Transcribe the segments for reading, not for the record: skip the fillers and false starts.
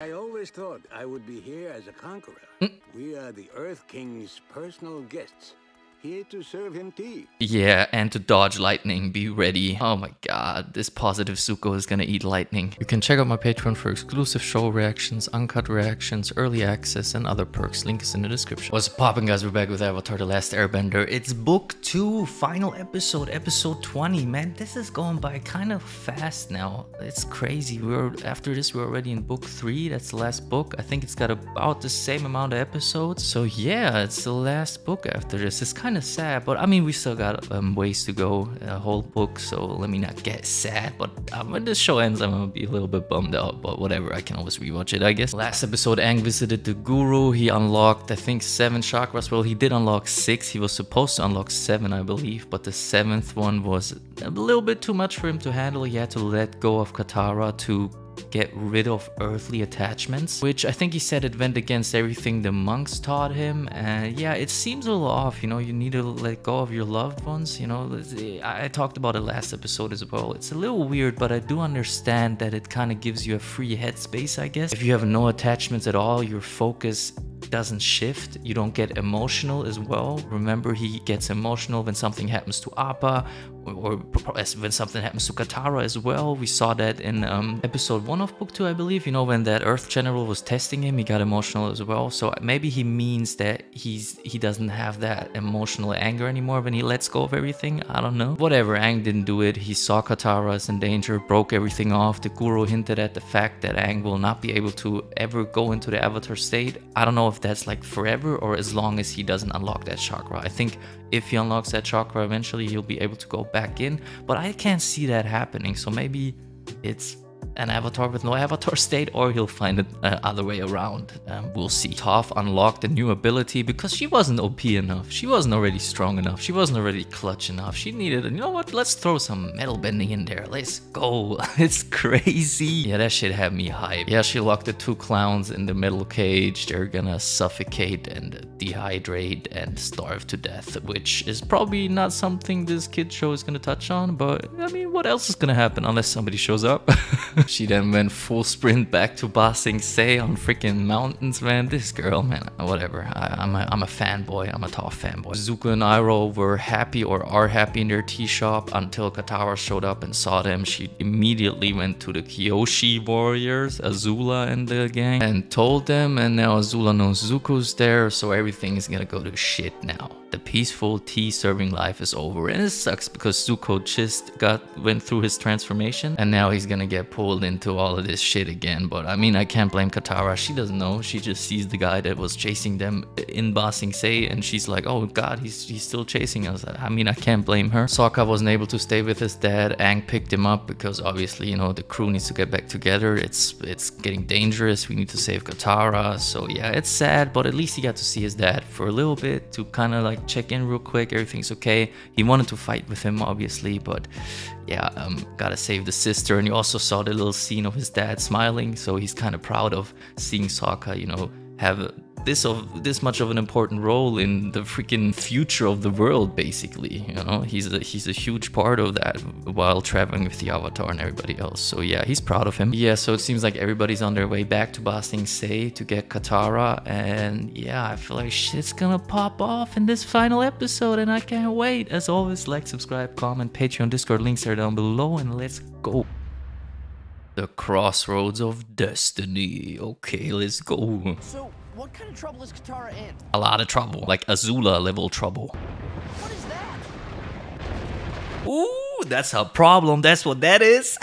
I always thought I would be here as a conqueror. We are the Earth King's personal guests, here to serve him tea. Yeah, and to dodge lightning, be ready. Oh my god, this positive Zuko is gonna eat lightning. You can check out my Patreon for exclusive show reactions, uncut reactions, early access, and other perks. Link is in the description. What's poppin', guys? We're back with Avatar The Last Airbender. It's book 2, final episode, episode 20. Man, this is going by kind of fast now. It's crazy. After this, we're already in book 3. That's the last book. I think it's got about the same amount of episodes. So yeah, it's the last book after this. It's kind of sad, but I mean, we still got ways to go, a whole book, so let me not get sad. But when this show ends, I'm gonna be a little bit bummed out, but whatever, I can always rewatch it, I guess. Last episode, Aang visited the guru. He unlocked, I think, 7 chakras. Well, he did unlock 6. He was supposed to unlock 7, I believe, but the 7th one was a little bit too much for him to handle. He had to let go of Katara to get rid of earthly attachments, which I think he said it went against everything the monks taught him. And yeah, it seems a little off, you know. You need to let go of your loved ones, you know. I talked about it last episode as well. It's a little weird, but I do understand that it kind of gives you a free headspace, I guess. If you have no attachments at all, your focus doesn't shift. You don't get emotional as well. Remember, he gets emotional when something happens to Appa, or when something happens to Katara as well. We saw that in episode 1 of book 2, I believe. You know, when that Earth General was testing him, he got emotional as well. So maybe he means that he doesn't have that emotional anger anymore when he lets go of everything. I don't know. Whatever, Aang didn't do it. He saw Katara's in danger, broke everything off. The guru hinted at the fact that Aang will not be able to ever go into the Avatar state. I don't know if that's like forever or as long as he doesn't unlock that chakra. I think if he unlocks that chakra, eventually he'll be able to go back in, but I can't see that happening. So maybe it's an avatar with no avatar state, or he'll find it other way around. We'll see. Toph unlocked a new ability because she wasn't OP enough. She wasn't already strong enough. She wasn't already clutch enough. She needed, you know what, let's throw some metal bending in there. Let's go. It's crazy. Yeah, that shit had me hyped. Yeah, she locked the 2 clowns in the metal cage. They're gonna suffocate and dehydrate and starve to death, which is probably not something this kid show is gonna touch on, but I mean, what else is gonna happen unless somebody shows up? She then went full sprint back to Ba Sing Se on freaking mountains, man. This girl, man, whatever. I'm a fanboy. I'm a Toph fanboy. Zuko and Iroh were happy, or are happy, in their tea shop until Katara showed up and saw them. She immediately went to the Kyoshi Warriors, Azula and the gang, and told them, and now Azula knows Zuko's there, so everything is gonna go to shit now. The peaceful tea serving life is over, and it sucks because Zuko just went through his transformation, and now he's gonna get pulled into all of this shit again. But I mean, I can't blame Katara. She doesn't know. She just sees the guy that was chasing them in Ba Sing Se, and she's like, oh god, he's still chasing us. I mean, I can't blame her. Sokka wasn't able to stay with his dad. Aang picked him up because obviously, you know, the crew needs to get back together. It's getting dangerous. We need to save Katara. So yeah, it's sad, but at least he got to see his dad for a little bit to kind of like check in real quick. Everything's okay. He wanted to fight with him, obviously, but yeah, gotta save the sister. And you also saw the little scene of his dad smiling, so he's kind of proud of seeing Sokka, you know, have this much of an important role in the freaking future of the world, basically. You know, he's a huge part of that while traveling with the Avatar and everybody else. So yeah, he's proud of him. Yeah, so it seems like everybody's on their way back to Ba Sing Se to get Katara, and yeah, I feel like shit's gonna pop off in this final episode, and I can't wait. As always, like, subscribe, comment, Patreon, Discord, links are down below, and let's go. The Crossroads of Destiny. Okay, let's go. So what kind of trouble is Katara in? A lot of trouble, like Azula level trouble. What is that? Ooh, that's a problem. That's what that is.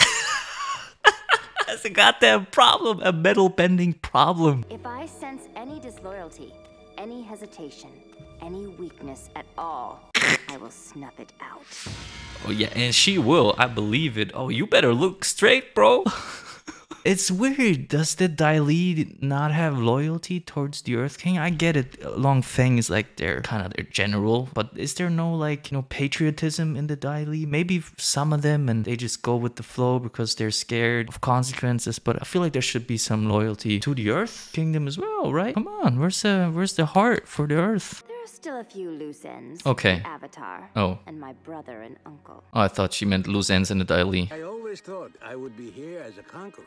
That's a goddamn problem, a metal bending problem. If I sense any disloyalty, any hesitation, any weakness at all, I will snuff it out. Oh yeah, and she will. I believe it. Oh, you better look straight, bro. It's weird. Does the Dai Li not have loyalty towards the Earth King? I get it. Long Feng is like their general, but is there no, like, you know, patriotism in the Dai Li? Maybe some of them, and they just go with the flow because they're scared of consequences. But I feel like there should be some loyalty to the Earth Kingdom as well, right? Come on, where's the heart for the Earth? There's still a few loose ends. Okay. Avatar. Oh. And my brother and uncle. Oh, I thought she meant loose ends in the Dai Li. I always thought I would be here as a conqueror.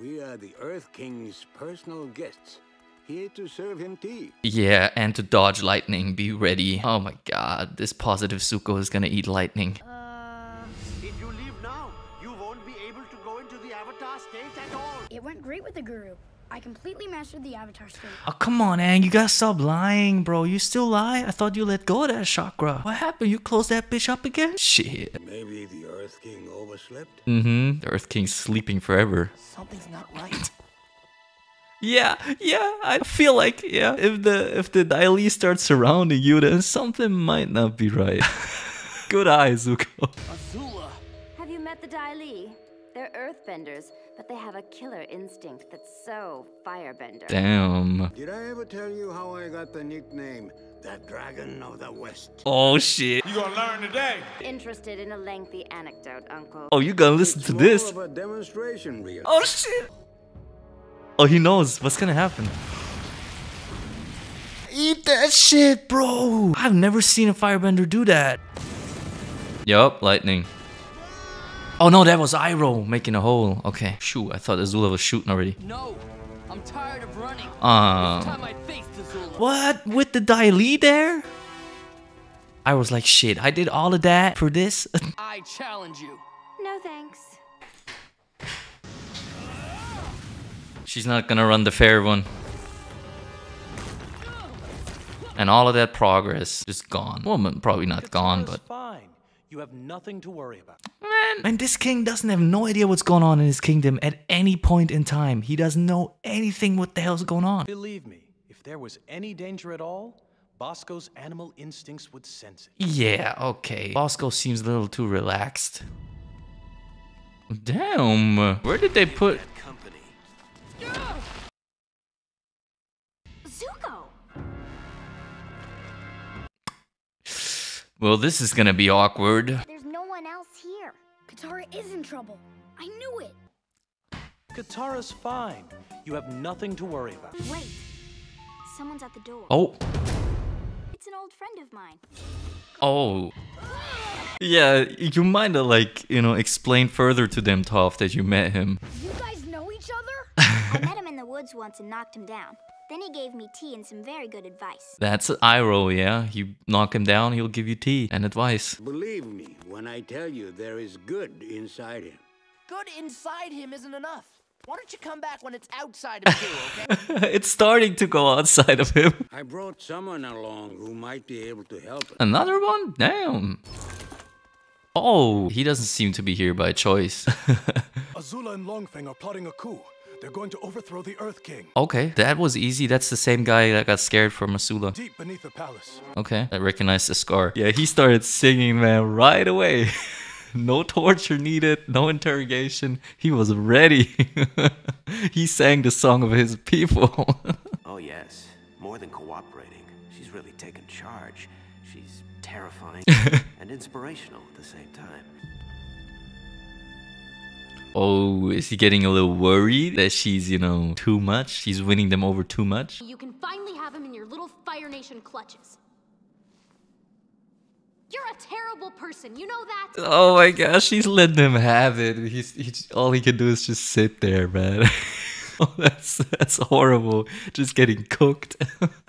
We are the Earth King's personal guests, here to serve him tea. Yeah, and to dodge lightning. Be ready. Oh my God, this positive Zuko is gonna eat lightning. If you leave now, you won't be able to go into the Avatar state at all. It went great with the guru. I completely mastered the Avatar state. Oh, come on, Aang. You gotta stop lying, bro. You still lie? I thought you let go of that chakra. What happened? You closed that bitch up again? Shit. Maybe the Earth King overslept? Mm-hmm. The Earth King's sleeping forever. Something's not right. Yeah, I feel like, yeah, if the Dai Li starts surrounding you, then something might not be right. Good eye, Zuko. Azula. Have you met the Dai Li? They're earthbenders, but they have a killer instinct that's so firebender. Damn. Did I ever tell you how I got the nickname, the Dragon of the West? Oh, shit. You gonna learn today. Interested in a lengthy anecdote, Uncle. Oh, you gonna listen to this? It's more of a demonstration reel. Oh, shit. Oh, he knows what's gonna happen. Eat that shit, bro. I've never seen a firebender do that. Yup, lightning. Oh no, that was Iroh making a hole. Okay. Shoot, I thought Azula was shooting already. No, I'm tired of running. Time I faced Azula. What? With the Dai Li there? I was like, shit, I did all of that for this? I challenge you. No thanks. She's not gonna run the fair one. And all of that progress just gone. Well, probably not gone, but... You have nothing to worry about. Man, this king doesn't have no idea what's going on in his kingdom at any point in time. He doesn't know anything what the hell's going on. Believe me, if there was any danger at all, Bosco's animal instincts would sense it. Yeah, okay. Bosco seems a little too relaxed. Damn. Where did they put... Well, this is gonna be awkward. There's no one else here. Katara is in trouble. I knew it. Katara's fine. You have nothing to worry about. Wait. Someone's at the door. Oh. It's an old friend of mine. Oh. Yeah, you might have, like, you know, explained further to them, Toph, that you met him. You guys know each other? I met him in the woods once and knocked him down. Then he gave me tea and some very good advice. That's Iroh, yeah? You knock him down, he'll give you tea and advice. Believe me when I tell you there is good inside him. Good inside him isn't enough. Why don't you come back when it's outside of you, okay? It's starting to go outside of him. I brought someone along who might be able to help us. Another one? Damn. Oh, he doesn't seem to be here by choice. Azula and Long Feng are plotting a coup. They're going to overthrow the Earth King. Okay, that was easy. That's the same guy that got scared from Azula. Deep beneath the palace. Okay, I recognized the scar. Yeah, he started singing, man, right away. No torture needed, no interrogation. He was ready. He sang the song of his people. Oh yes, more than cooperating. She's really taken charge. She's terrifying and inspirational at the same time. Oh, is he getting a little worried that she's, you know, too much? She's winning them over too much? You can finally have him in your little Fire Nation clutches. You're a terrible person, you know that? Oh my gosh, she's letting him have it. All he can do is just sit there, man. Oh, that's horrible. Just getting cooked.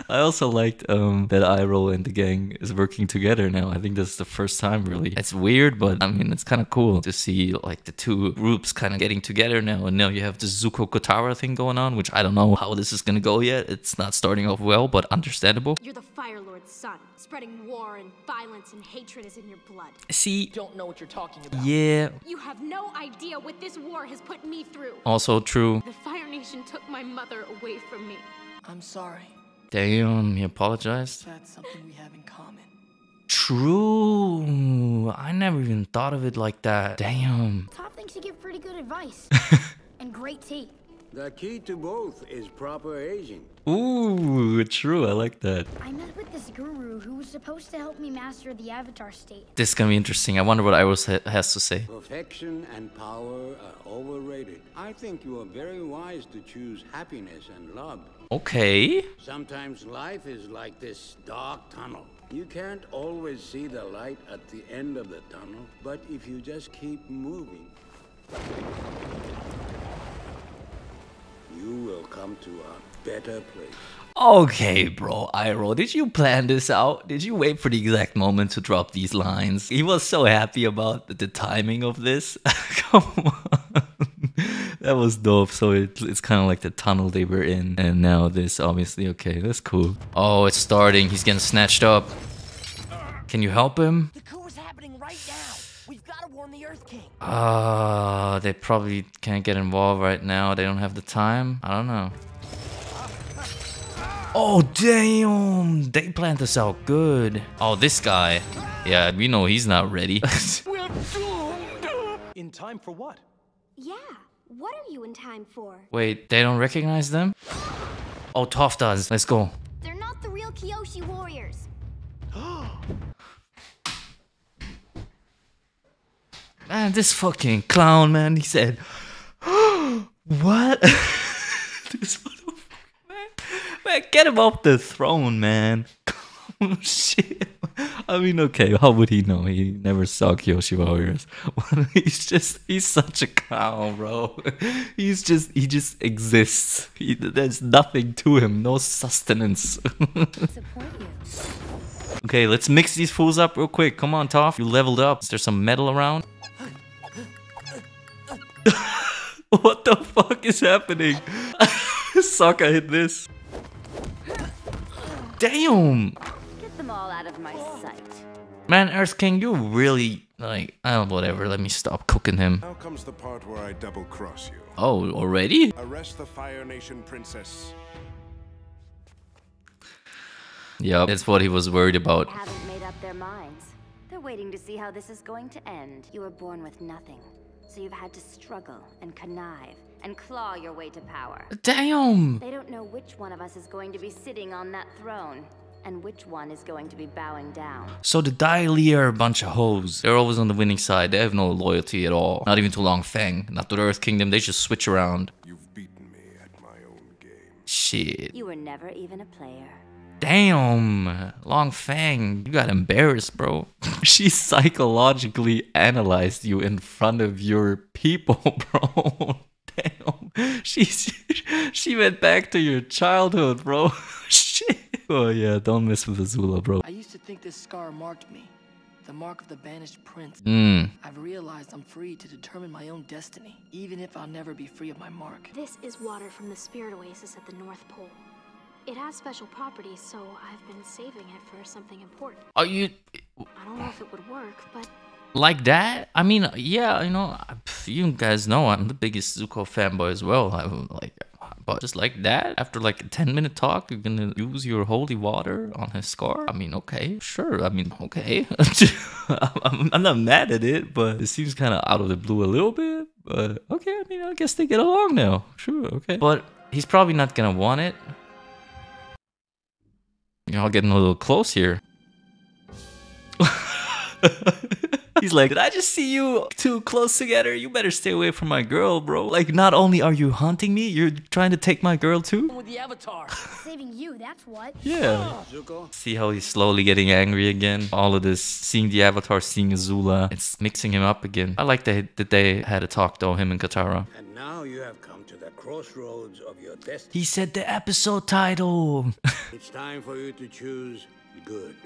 I also liked that Iroh and the gang is working together now. I think that's the first time, really. It's weird, but I mean, it's kind of cool to see like the two groups kind of getting together now. And now you have the Zuko Katara thing going on, which I don't know how this is gonna go yet. It's not starting off well, but understandable. You're the Fire Lord's son. Spreading war and violence and hatred is in your blood. See, you don't know what you're talking about. Yeah. You have no idea what this war has put me through. Also true. The Fire Nation took my mother away from me. I'm sorry. Damn, he apologized. That's something we have in common. True. I never even thought of it like that. Damn. Toph thinks you give pretty good advice and great tea. The key to both is proper aging. Ooh, true. I like that. I met with this guru who was supposed to help me master the Avatar state. This is gonna be interesting. I wonder what Iroh has to say. Perfection and power are overrated. I think you are very wise to choose happiness and love. Okay. Sometimes life is like this dark tunnel. You can't always see the light at the end of the tunnel, but if you just keep moving, you will come to a better place. Okay, bro, Iroh, did you plan this out? Did you wait for the exact moment to drop these lines? He was so happy about the timing of this. Come on. That was dope. So it's kind of like the tunnel they were in. And now this, obviously. Okay, that's cool. Oh, it's starting. He's getting snatched up. Can you help him? The coup is happening right now. We've got to warn the Earth King. They probably can't get involved right now. They don't have the time. I don't know. Oh, damn. They planned this out good. Oh, this guy. Yeah, we know he's not ready. We're doomed. In time for what? Yeah, what are you in time for? Wait, they don't recognize them? Oh, Toph does. Let's go. They're not the real Kyoshi Warriors. Man, this fucking clown, man, he said, what? This motherfucker, man. Man, get him off the throne, man. Oh, shit. I mean, okay, how would he know? He never saw Kyoshi Warriors. He's such a clown, bro. He just exists. There's nothing to him, no sustenance. Okay, let's mix these fools up real quick. Come on, Toph, you leveled up. Is there some metal around? What the fuck is happening? Sokka hit this. Damn! Get them all out of my sight. Man, Earth King, you really, like, whatever, let me stop cooking him. Now comes the part where I double cross you. Oh, already? Arrest the Fire Nation princess. Yep, that's what he was worried about. They haven't made up their minds. They're waiting to see how this is going to end. You were born with nothing. So you've had to struggle and connive and claw your way to power. Damn! They don't know which one of us is going to be sitting on that throne and which one is going to be bowing down. So the Dai Li are a bunch of hoes. They're always on the winning side. They have no loyalty at all. Not even to Long Feng, not to the Earth Kingdom. They just switch around. You've beaten me at my own game. Shit. You were never even a player. Damn, Long Fang, you got embarrassed, bro. She psychologically analyzed you in front of your people, bro. Damn, she went back to your childhood, bro. Shit. Oh yeah, don't mess with Azula, bro. I used to think this scar marked me, the mark of the banished prince. I've realized I'm free to determine my own destiny, even if I'll never be free of my mark. This is water from the spirit oasis at the North Pole. It has special properties, so I've been saving it for something important. Are you... I don't know if it would work, but... Like that? I mean, yeah, you know, you guys know I'm the biggest Zuko fanboy as well. I'm like, but just like that, after like a 10-minute talk, you're gonna use your holy water on his scar? I mean, okay, sure. I mean, okay. I'm not mad at it, but it seems kind of out of the blue a little bit. But okay, I mean, I guess they get along now. Sure, okay. But he's probably not gonna want it. Y'all getting a little close here. He's like, did I just see you two close together? You better stay away from my girl, bro. Like, not only are you haunting me, you're trying to take my girl too? With the Avatar. Saving you, that's what. Yeah. Zuko. See how he's slowly getting angry again? All of this, seeing the Avatar, seeing Azula, it's mixing him up again. I like that they had a talk though, him and Katara. And now you have come to the crossroads of your destiny. He said the episode title. It's time for you to choose good.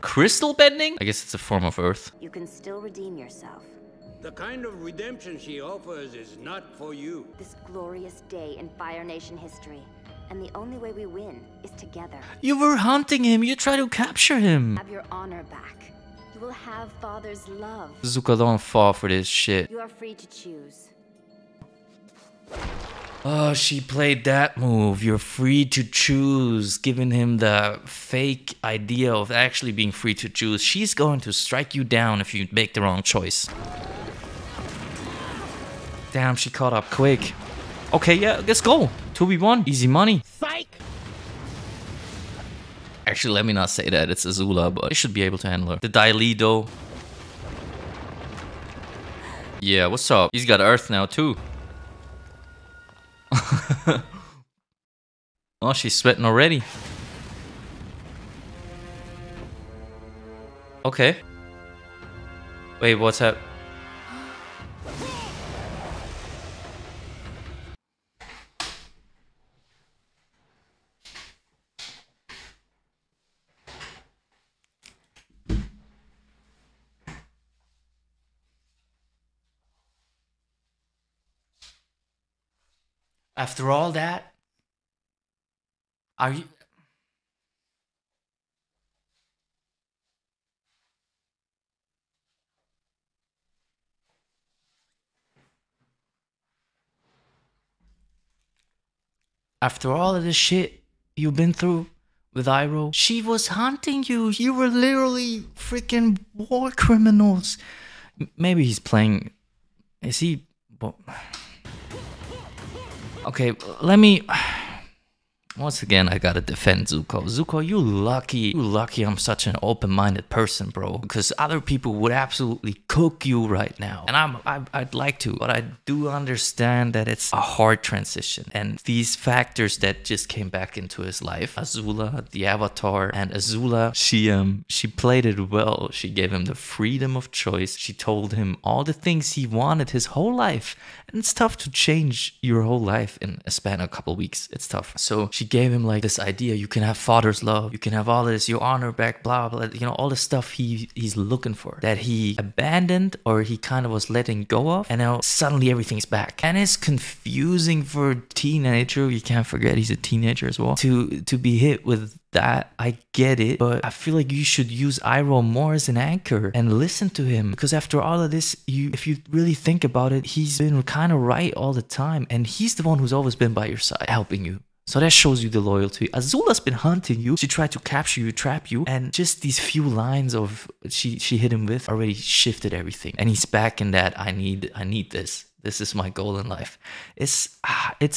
Crystal bending? I guess it's a form of earth. You can still redeem yourself. The kind of redemption she offers is not for you. This glorious day in Fire Nation history. And the only way we win is together. You were hunting him. You try to capture him. Have your honor back. You will have father's love. Zuko, don't fall for this shit. You are free to choose. Oh, she played that move. You're free to choose, giving him the fake idea of actually being free to choose. She's going to strike you down if you make the wrong choice. Damn, she caught up quick. Okay, yeah, let's go. 2v1, easy money. Psych! Actually, let me not say that. It's Azula, but I should be able to handle her. The Dai Li, though. Yeah, what's up? He's got Earth now, too. Oh, she's sweating already. Okay. Wait, what's up? After all that, are you... After all of this shit you've been through with Iroh, she was hunting you. You were literally freaking war criminals. Maybe he's playing... Is he... Well... Okay, let me... Once again, I gotta defend Zuko. Zuko, you lucky. You lucky I'm such an open-minded person, bro. Because other people would absolutely cook you right now. And I'd like to. But I do understand that it's a hard transition. And these factors that just came back into his life. Azula, the Avatar. And Azula, she played it well. She gave him the freedom of choice. She told him all the things he wanted his whole life. And it's tough to change your whole life in a span of a couple weeks. It's tough. So she gave him like this idea, you can have father's love, you can have all this, your honor back, blah blah, you know, all the stuff he's looking for that he abandoned or he kind of was letting go of, and now suddenly everything's back. And it's confusing for a teenager. You can't forget he's a teenager as well, to be hit with that. I get it, but I feel like you should use Iroh more as an anchor and listen to him, because after all of this, if you really think about it, he's been kind of right all the time, and he's the one who's always been by your side helping you. So that shows you the loyalty. Azula's been hunting you. She tried to capture you, trap you. And just these few lines of she hit him with already shifted everything. And he's back in that, I need this. This is my goal in life. It's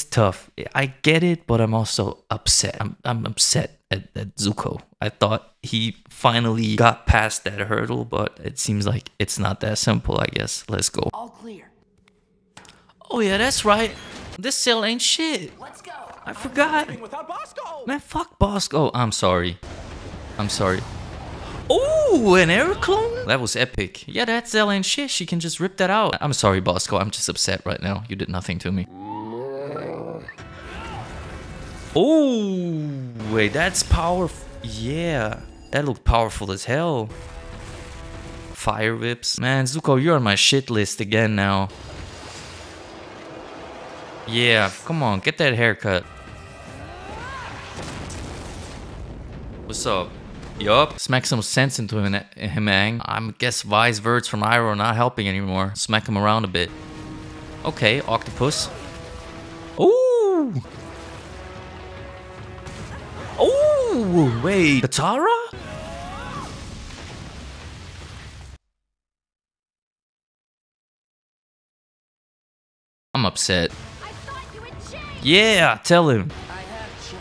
tough. I get it, but I'm also upset. I'm upset at Zuko. I thought he finally got past that hurdle, but it seems like it's not that simple, I guess. Let's go. All clear. Oh yeah, that's right. This cell ain't shit. Let's go. I forgot. Man, fuck Bosco. I'm sorry. I'm sorry. Oh, an air clone? That was epic. Yeah, that Zell ain't shit. She can just rip that out. I'm sorry, Bosco. I'm just upset right now. You did nothing to me. Oh, wait, that's powerful. Yeah, that looked powerful as hell. Fire whips. Man, Zuko, you're on my shit list again now. Yeah, come on, get that haircut. What's up? Yup. Smack some sense into him, Aang. I guess wise words from Iroh are not helping anymore. Smack him around a bit. Okay, octopus. Ooh! Ooh! Wait, Katara? I'm upset. Yeah, tell him. I have changed.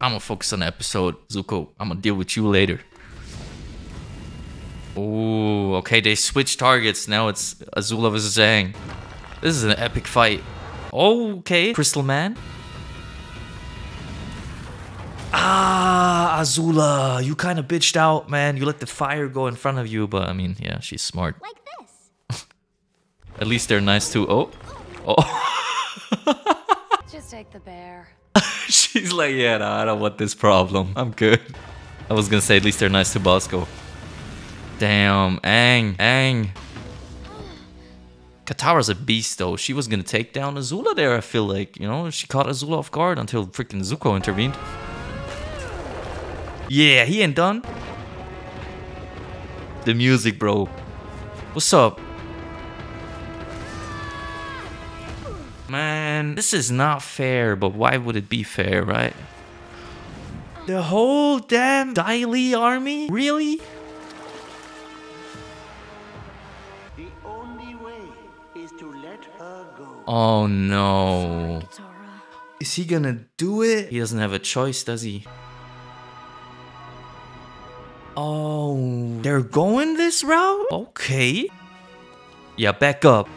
I'm gonna focus on the episode, Zuko. I'm gonna deal with you later. Oh, okay, they switched targets. Now it's Azula vs. Aang. This is an epic fight. Okay, Crystal Man. Ah, Azula, you kind of bitched out, man. You let the fire go in front of you, but I mean, yeah, she's smart. Like this. At least they're nice too. Oh. Oh. Just take the bear. She's like, yeah, no, I don't want this problem. I'm good. I was gonna say, at least they're nice to Bosco. Damn, Aang. Katara's a beast, though. She was gonna take down Azula there, I feel like. You know, she caught Azula off guard until freaking Zuko intervened. Yeah, he ain't done. The music, bro. What's up? Man, this is not fair, but why would it be fair, right? The whole damn Dai Li army? Really? The only way Oh no. Is he gonna do it? He doesn't have a choice, does he? Oh, they're going this route? Okay. Yeah, back up.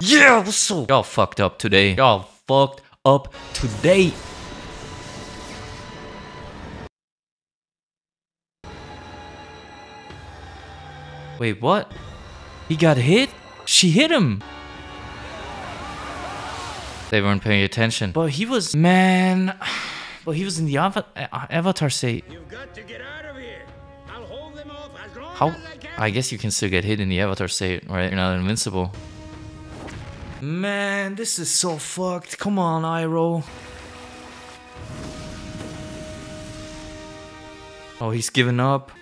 Yeah, what's up? Y'all fucked up today. Y'all fucked up today. Wait, what? He got hit? She hit him. They weren't paying attention. But he was... Man... But he was in the Avatar state. You've got to get out of here. I'll hold them off as long as I can. I guess you can still get hit in the Avatar state, right? You're not invincible. Man, this is so fucked. Come on, Iroh. Oh, he's giving up.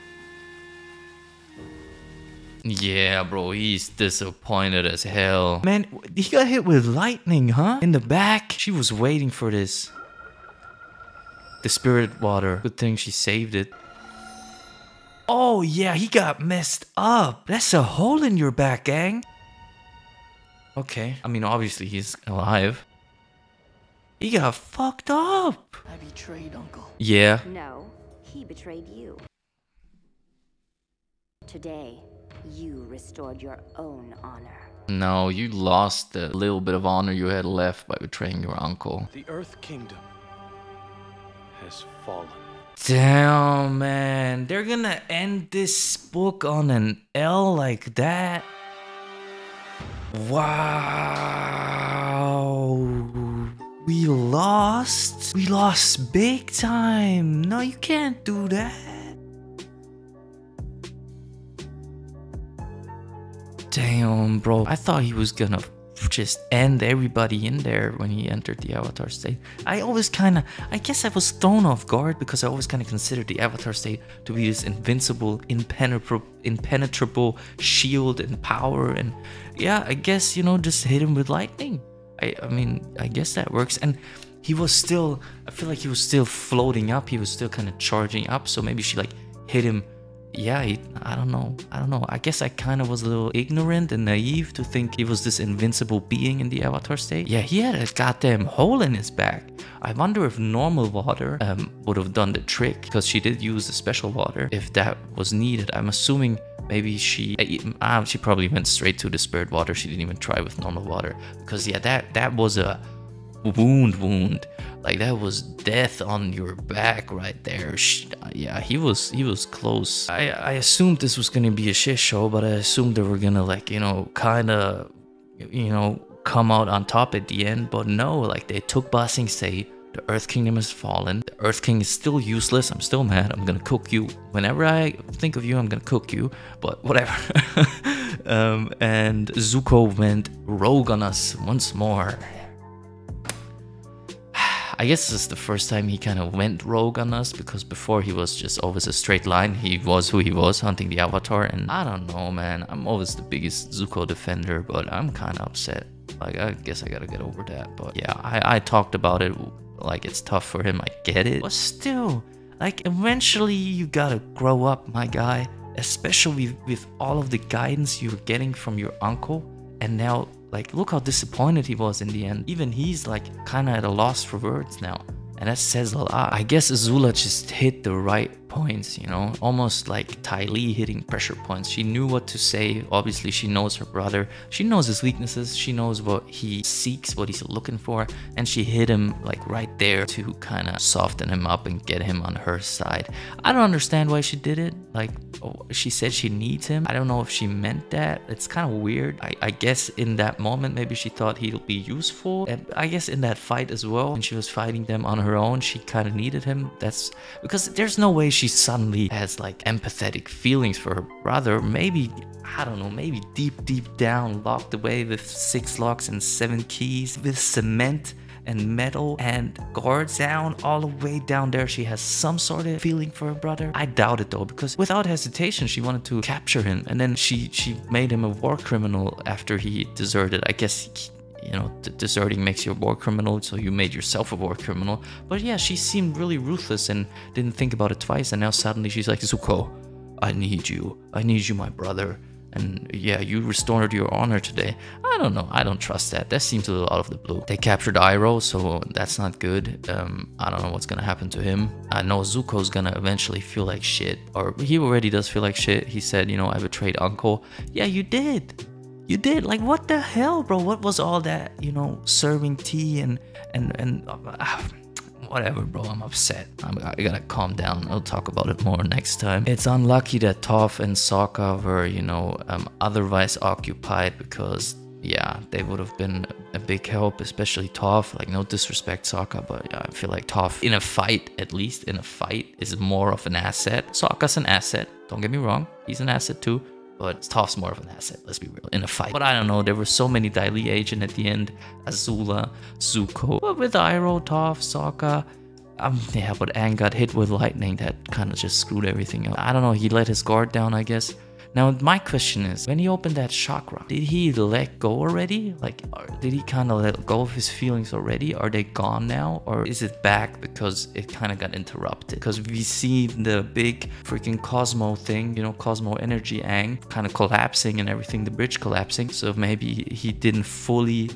Yeah, bro, he's disappointed as hell. Man, he got hit with lightning, huh? In the back. She was waiting for this. The spirit water. Good thing she saved it. Oh, yeah, he got messed up. That's a hole in your back, gang. Okay. I mean, obviously, he's alive. He got fucked up. I betrayed Uncle. Yeah. No, he betrayed you. Today, you restored your own honor. No, you lost the little bit of honor you had left by betraying your uncle. The Earth Kingdom has fallen. Damn, man. They're gonna end this book on an L like that? Wow, we lost big time. No, you can't do that. Damn, bro, I thought he was gonna just end everybody in there when he entered the Avatar state. I guess I was thrown off guard because I always kind of considered the Avatar state to be this invincible, impenetrable shield and power, and yeah, I guess, you know, just hit him with lightning. I mean, I guess that works. And he was still, I feel like he was still floating up. He was still kind of charging up. So maybe she like hit him. Yeah, I don't know. I guess I kind of was a little ignorant and naive to think he was this invincible being in the Avatar state. Yeah, he had a goddamn hole in his back. I wonder if normal water would have done the trick, because she did use the special water if that was needed. I'm assuming maybe she probably went straight to the spirit water. She didn't even try with normal water, because yeah, that was a wound. Like, that was death on your back right there. Yeah, he was close. I assumed this was gonna be a shit show, but I assumed they were gonna, like, you know, kinda, you know, come out on top at the end. But no, like, they took Ba Sing Se. The Earth Kingdom has fallen. The Earth King is still useless. I'm still mad. I'm gonna cook you. Whenever I think of you, I'm gonna cook you. But whatever. And Zuko went rogue on us once more. I guess this is the first time he kind of went rogue on us, because before he was just always a straight line. He was who he was, hunting the Avatar. And I don't know, man, I'm always the biggest Zuko defender, but I'm kind of upset. Like, I guess I gotta get over that. But yeah, I talked about it, like, it's tough for him, I get it. But still, like, eventually you gotta grow up, my guy. Especially with all of the guidance you're getting from your uncle. And now, like, look how disappointed he was in the end. Even he's, like, kind of at a loss for words now. And that says a lot. I guess Azula just hit the right points, you know? Almost like Dai Li hitting pressure points. She knew what to say. Obviously, she knows her brother. She knows his weaknesses. She knows what he seeks, what he's looking for. And she hit him, like, right there to kind of soften him up and get him on her side. I don't understand why she did it. Like, oh, she said she needs him. I don't know if she meant that. It's kind of weird. I guess in that moment, maybe she thought he'll be useful. And I guess in that fight as well, when she was fighting them on her own, she kind of needed him. That's because there's no way she suddenly has, like, empathetic feelings for her brother. Maybe, I don't know, maybe deep down, locked away with 6 locks and 7 keys, with cement and metal and guards down all the way down there, she has some sort of feeling for her brother. I doubt it though, because without hesitation she wanted to capture him, and then she made him a war criminal after he deserted. I guess you know, deserting makes you a war criminal, so you made yourself a war criminal. But yeah, she seemed really ruthless and didn't think about it twice, and now suddenly she's like, Zuko, I need you. I need you, my brother. And yeah, you restored your honor today. I don't know. I don't trust that. That seems a little out of the blue. They captured Iroh, so that's not good. I don't know what's gonna happen to him. I know Zuko's gonna eventually feel like shit. Or he already does feel like shit. He said, you know, I betrayed Uncle. Yeah, you did. You did. Like, what the hell, bro? What was all that, you know, serving tea and whatever, bro. I'm upset. I gotta calm down. I'll talk about it more next time. It's unlucky that Toph and Sokka were, you know, otherwise occupied, because yeah, they would have been a big help, especially Toph. Like, no disrespect, Sokka, but yeah, I feel like Toph in a fight, at least in a fight, is more of an asset. Sokka's an asset, don't get me wrong, he's an asset too, but Toph's more of an asset, let's be real, in a fight. But I don't know, there were so many Dai Li agents at the end, Azula, Zuko, but with Iroh, Toph, Sokka, yeah, but Aang got hit with lightning, that kind of just screwed everything up. I don't know, he let his guard down, I guess. Now, my question is, when he opened that chakra, did he let go already? Like, did he kind of let go of his feelings already? Are they gone now? Or is it back because it kind of got interrupted? Because we see the big freaking Cosmo thing, you know, Cosmo Energy Aang kind of collapsing and everything, the bridge collapsing. So maybe he didn't fully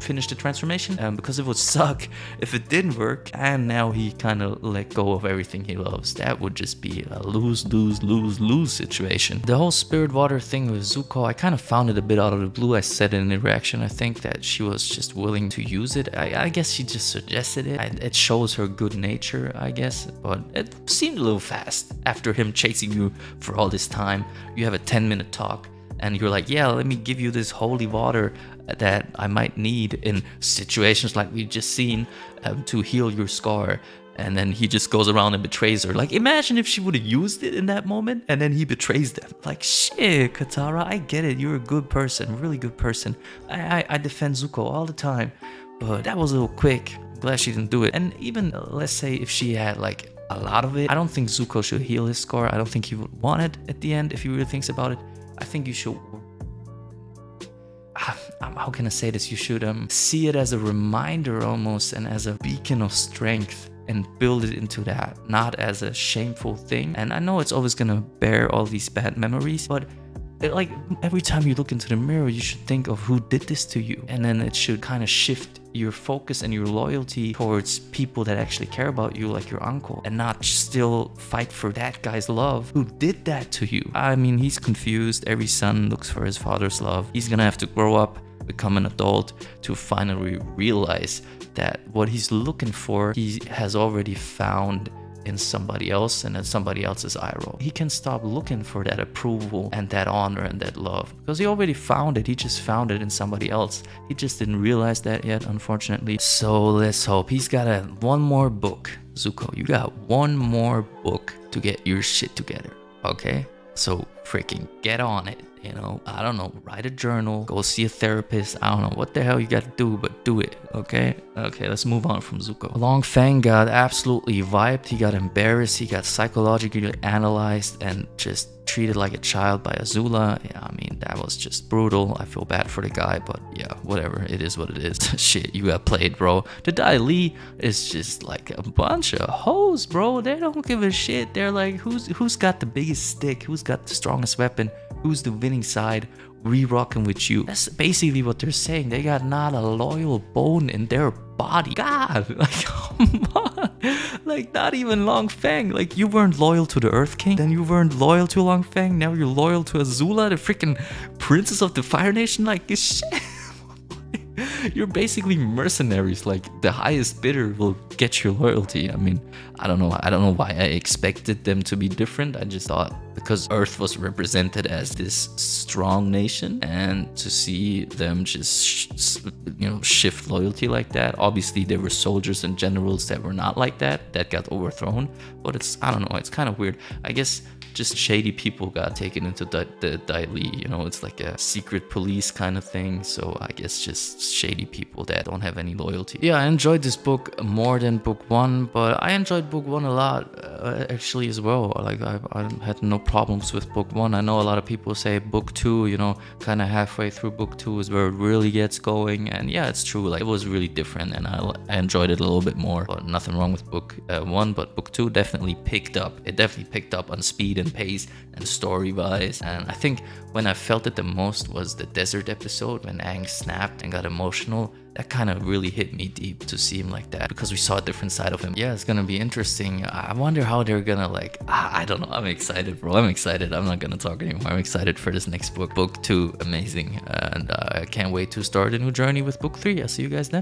finish the transformation, because it would suck if it didn't work, and now he kind of let go of everything he loves. That would just be a lose situation. The whole spirit water thing with Zuko, I kind of found it a bit out of the blue. I said in the reaction, I think, that she was just willing to use it. I guess she just suggested it, and it shows her good nature, I guess, but it seemed a little fast after him chasing you for all this time. You have a 10-minute talk and you're like, yeah, let me give you this holy water that I might need in situations like we've just seen, to heal your scar. And then he just goes around and betrays her. Like, imagine if she would have used it in that moment and then he betrays them. Like, shit, Katara, I get it. You're a good person, really good person. I defend Zuko all the time, but that was a little quick. Glad she didn't do it. And even, let's say, if she had, like, a lot of it, I don't think Zuko should heal his scar. I don't think he would want it at the end if he really thinks about it. I think you should... how can I say this? You should see it as a reminder almost, and as a beacon of strength, and build it into that, not as a shameful thing. And I know it's always gonna bear all these bad memories, but like, every time you look into the mirror, you should think of who did this to you, and then it should kind of shift your focus and your loyalty towards people that actually care about you, like your uncle, and not still fight for that guy's love who did that to you. I mean, he's confused. Every son looks for his father's love. He's gonna have to grow up, become an adult, to finally realize that what he's looking for, he has already found in somebody else, and then somebody else's Iroh. He can stop looking for that approval and that honor and that love, because he already found it. He just found it in somebody else. He just didn't realize that yet, unfortunately. So let's hope. He's got one more book. Zuko, you got one more book to get your shit together, okay? So freaking get on it, you know? I don't know, write a journal, go see a therapist. I don't know what the hell you gotta do, but do it, okay? Okay, let's move on from Zuko. Long Feng got absolutely vibed. He got embarrassed. He got psychologically analyzed and just treated like a child by Azula. Yeah, I mean, that was just brutal. I feel bad for the guy, but yeah, whatever. It is what it is. Shit, you got played, bro. The Dai Li is just like a bunch of hoes, bro. They don't give a shit. They're like, who's got the biggest stick? Who's got the strongest weapon? Who's the winning side? We rocking with you. That's basically what they're saying. They got not a loyal bone in their body. God, like, come on. Like, not even Long Feng. Like, you weren't loyal to the Earth King, then you weren't loyal to Long Feng, now you're loyal to Azula, the freaking princess of the Fire Nation. Like, shit. You're basically mercenaries. Like, the highest bidder will get your loyalty. I mean, I don't know why I expected them to be different. I just thought, because Earth was represented as this strong nation, and to see them just, you know, shift loyalty like that. Obviously there were soldiers and generals that were not like that, that got overthrown, but it's, I don't know, it's kind of weird. I guess just shady people got taken into the Dai Li, you know? It's like a secret police kind of thing. So I guess just shady people that don't have any loyalty. Yeah, I enjoyed this book more than book one, but I enjoyed book one a lot, actually, as well. Like, I had no problems with book one. I know a lot of people say book two, you know, kind of halfway through book two is where it really gets going. And yeah, it's true. Like, it was really different, and I enjoyed it a little bit more. But nothing wrong with book one, but book two definitely picked up. It definitely picked up on speed speed and pace and story-wise. And I think when I felt it the most was the desert episode when Aang snapped and got emotional. That kind of really hit me deep to see him like that because we saw a different side of him. Yeah, it's gonna be interesting. I wonder how they're gonna like, I don't know. I'm excited, bro. I'm excited. I'm not gonna talk anymore. I'm excited for this next book. Book 2, amazing. And I can't wait to start a new journey with book 3. I'll see you guys then.